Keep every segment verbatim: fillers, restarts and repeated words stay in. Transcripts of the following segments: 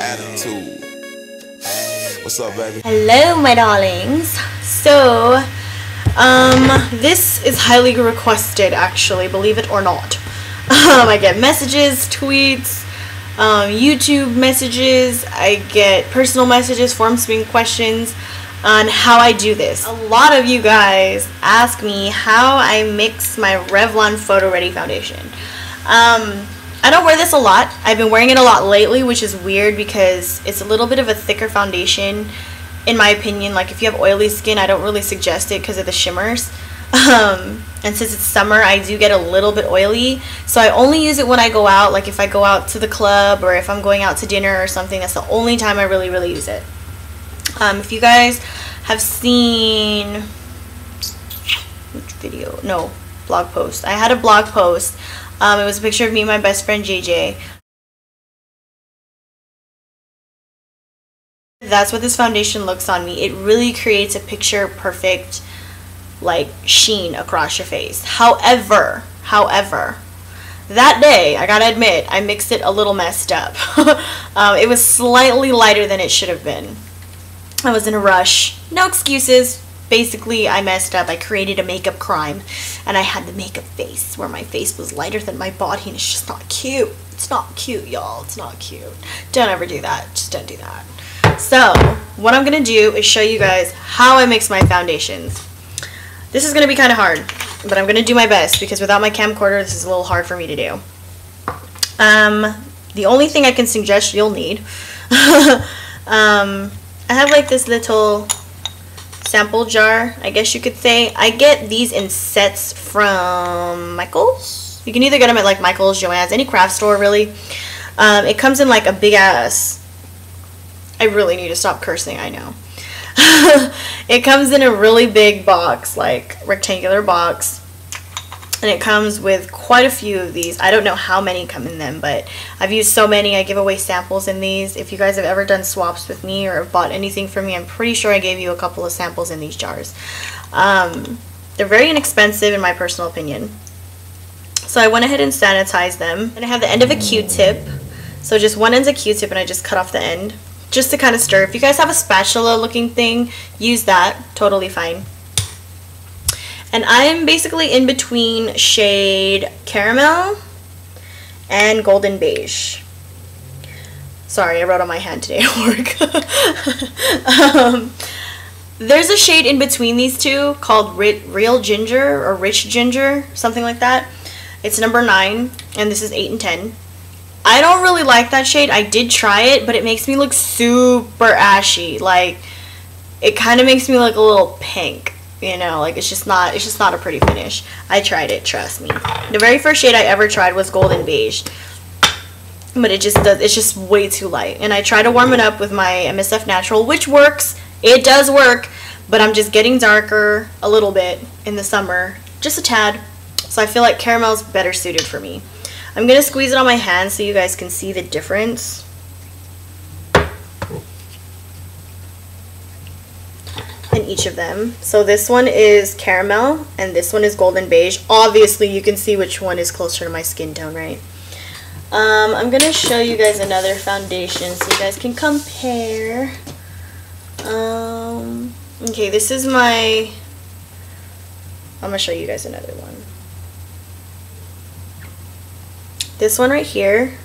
attitude. What's up, baby? Hello, my darlings. So, um, this is highly requested, actually, believe it or not. Um, I get messages, tweets, um, YouTube messages, I get personal messages, form submitting questions on how I do this. A lot of you guys ask me how I mix my Revlon Photo Ready Foundation. Um, I don't wear this a lot. I've been wearing it a lot lately, which is weird because it's a little bit of a thicker foundation, in my opinion. Like, if you have oily skin, I don't really suggest it because of the shimmers. Um, and since it's summer, I do get a little bit oily. So I only use it when I go out. Like, if I go out to the club or if I'm going out to dinner or something, that's the only time I really, really use it. Um, if you guys have seen, which video? No, blog post. I had a blog post. Um, it was a picture of me and my best friend J J. That's what this foundation looks on me. It really creates a picture perfect, like, sheen across your face. However, however, that day, I gotta admit, I mixed it a little messed up. um, it was slightly lighter than it should have been. I was in a rush. No excuses. Basically, I messed up. I created a makeup crime, and I had the makeup face where my face was lighter than my body, and it's just not cute. It's not cute, y'all. It's not cute. Don't ever do that. Just don't do that. So, what I'm going to do is show you guys how I mix my foundations. This is going to be kind of hard, but I'm going to do my best, because without my camcorder, this is a little hard for me to do. Um, the only thing I can suggest you'll need... um... I have like this little sample jar, I guess you could say. I get these in sets from Michael's. You can either get them at like Michael's, Joann's, any craft store really. Um, it comes in like a big ass. I really need to stop cursing, I know. It comes in a really big box, like rectangular box. And it comes with quite a few of these. I don't know how many come in them, but I've used so many. I give away samples in these. If you guys have ever done swaps with me or have bought anything from me, I'm pretty sure I gave you a couple of samples in these jars. Um, they're very inexpensive in my personal opinion. So I went ahead and sanitized them. And I have the end of a Q-tip. So just one end's a Q-tip and I just cut off the end. Just to kind of stir. If you guys have a spatula looking thing, use that. Totally fine. And I'm basically in between shade Caramel and Golden Beige. Sorry, I wrote on my hand today at work. um, there's a shade in between these two called Real Ginger or Rich Ginger, something like that. It's number nine, and this is eight and ten. I don't really like that shade. I did try it, but it makes me look super ashy. Like, it kind of makes me look a little pink. You know, like, it's just not, it's just not a pretty finish. I tried it, trust me. The very first shade I ever tried was Golden Beige. But it just does, it's just way too light. And I try to warm it up with my M S F Natural, which works. It does work. But I'm just getting darker a little bit in the summer. Just a tad. So I feel like Caramel's better suited for me. I'm going to squeeze it on my hand so you guys can see the difference. In each of them. So this one is Caramel and this one is Golden Beige. Obviously you can see which one is closer to my skin tone, right? Um, I'm going to show you guys another foundation so you guys can compare. Um, okay, this is my... I'm going to show you guys another one. This one right here.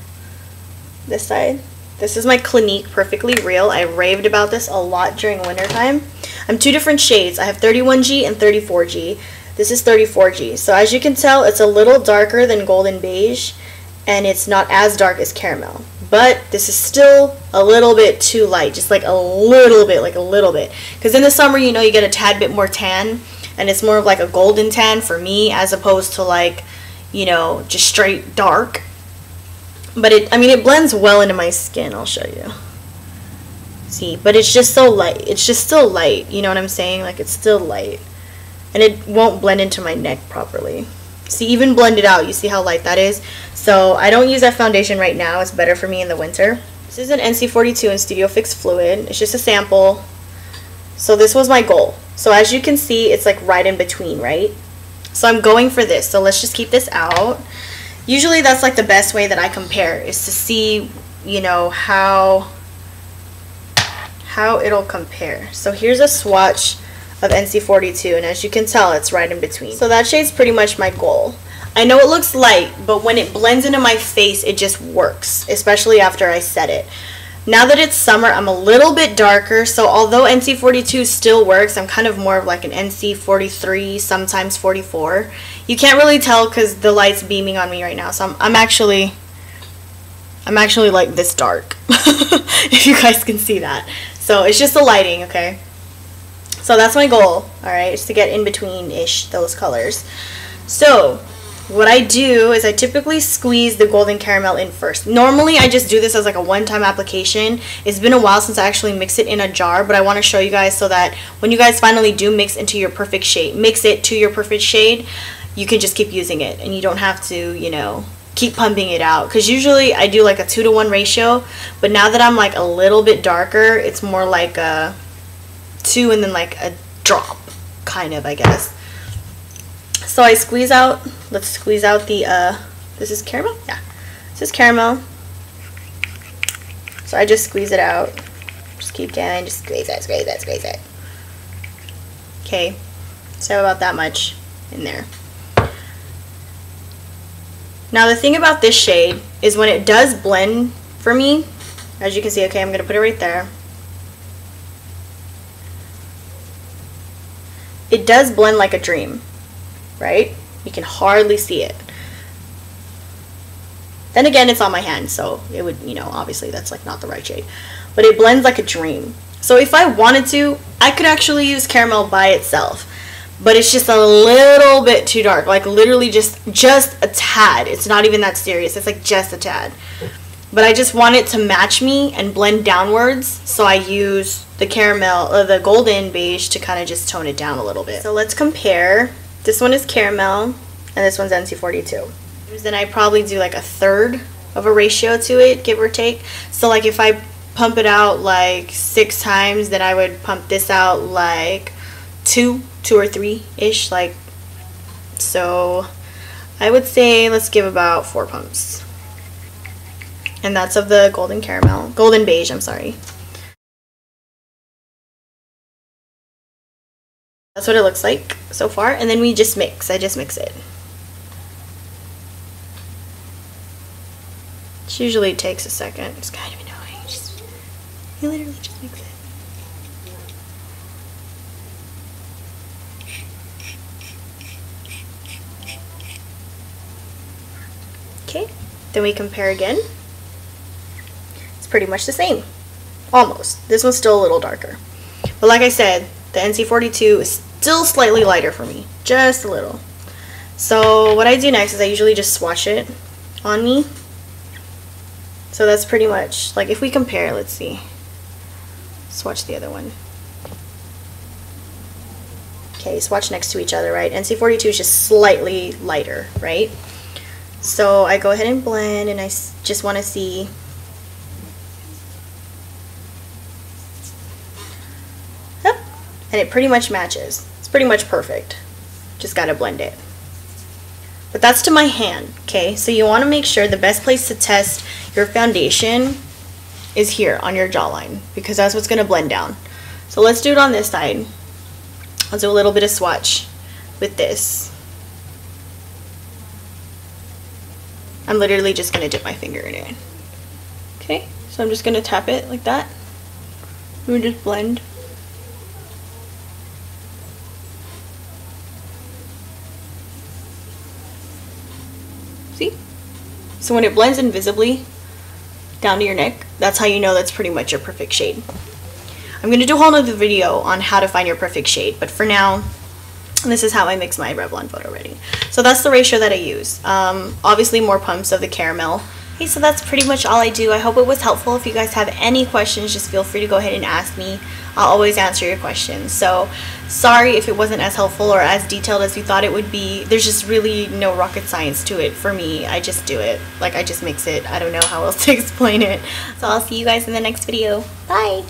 This side. This is my Clinique Perfectly Real. I raved about this a lot during wintertime. I'm two different shades. I have thirty-one G and thirty-four G. This is thirty-four G. So as you can tell, it's a little darker than Golden Beige, and it's not as dark as Caramel. But this is still a little bit too light, just like a little bit, like a little bit. Because in the summer, you know, you get a tad bit more tan, and it's more of like a golden tan for me as opposed to like, you know, just straight dark. But it, I mean, it blends well into my skin, I'll show you. See, but it's just so light. It's just still light, you know what I'm saying? Like, it's still light. And it won't blend into my neck properly. See, even blended out, you see how light that is? So, I don't use that foundation right now. It's better for me in the winter. This is an N C forty-two in Studio Fix Fluid. It's just a sample. So, this was my goal. So, as you can see, it's like right in between, right? So, I'm going for this. So, let's just keep this out. Usually that's like the best way that I compare, is to see, you know, how how it'll compare. So here's a swatch of N C forty-two, and as you can tell, it's right in between. So that shade's pretty much my goal. I know it looks light, but when it blends into my face, it just works, especially after I set it. Now that it's summer, I'm a little bit darker, so although N C forty-two still works, I'm kind of more of like an N C forty-three, sometimes forty-four. You can't really tell because the light's beaming on me right now, so I'm, I'm actually... I'm actually like this dark, if you guys can see that. So it's just the lighting, okay? So that's my goal, alright, is to get in between-ish those colors. So what I do is I typically squeeze the Golden Caramel in first. Normally I just do this as like a one-time application. It's been a while since I actually mix it in a jar, but I want to show you guys so that when you guys finally do mix into your perfect shade, mix it to your perfect shade, you can just keep using it and you don't have to, you know, keep pumping it out, because usually I do like a two to one ratio, but now that I'm like a little bit darker, it's more like a two and then like a drop kind of, I guess. So I squeeze out, let's squeeze out the uh this is caramel, yeah, this is caramel. So I just squeeze it out, just keep down, just squeeze it, squeeze it, squeeze it. Okay, so about that much in there. Now the thing about this shade is when it does blend for me, as you can see, okay, I'm going to put it right there. It does blend like a dream, right? You can hardly see it. Then again, it's on my hand, so it would, you know, obviously that's like not the right shade. But it blends like a dream. So if I wanted to, I could actually use caramel by itself. But it's just a little bit too dark, like literally just just a tad. It's not even that serious, it's like just a tad. But I just want it to match me and blend downwards, so I use the caramel or the Golden Beige to kind of just tone it down a little bit. So let's compare. This one is caramel and this one's N C forty-two. Then I probably do like a third of a ratio to it, give or take. So like if I pump it out like six times, then I would pump this out like two two or three ish like, so I would say let's give about four pumps, and that's of the golden caramel golden beige I'm sorry. That's what it looks like so far, and then we just mix. I just mix it. It usually takes a second. It's kind of annoying. Just, you literally just mix it. Okay, then we compare again. It's pretty much the same, almost. This one's still a little darker, but like I said, the N C forty-two is still slightly lighter for me, just a little. So what I do next is I usually just swatch it on me. So that's pretty much like, if we compare, let's see, swatch the other one. Okay, swatch next to each other, right? N C forty-two is just slightly lighter, right? So I go ahead and blend, and I just want to see. Yep. And it pretty much matches. It's pretty much perfect. Just got to blend it. But that's to my hand, okay? So you want to make sure the best place to test your foundation is here on your jawline, because that's what's going to blend down. So let's do it on this side. I'll do a little bit of swatch with this. I'm literally just going to dip my finger in it. Okay, so I'm just going to tap it like that. And we just blend. See? So when it blends invisibly down to your neck, that's how you know that's pretty much your perfect shade. I'm going to do a whole nother video on how to find your perfect shade, but for now, and this is how I mix my Revlon Photo Ready. So that's the ratio that I use. Um, obviously more pumps of the caramel. Okay, so that's pretty much all I do. I hope it was helpful. If you guys have any questions, just feel free to go ahead and ask me. I'll always answer your questions. So sorry if it wasn't as helpful or as detailed as you thought it would be. There's just really no rocket science to it for me. I just do it. Like, I just mix it. I don't know how else to explain it. So I'll see you guys in the next video. Bye!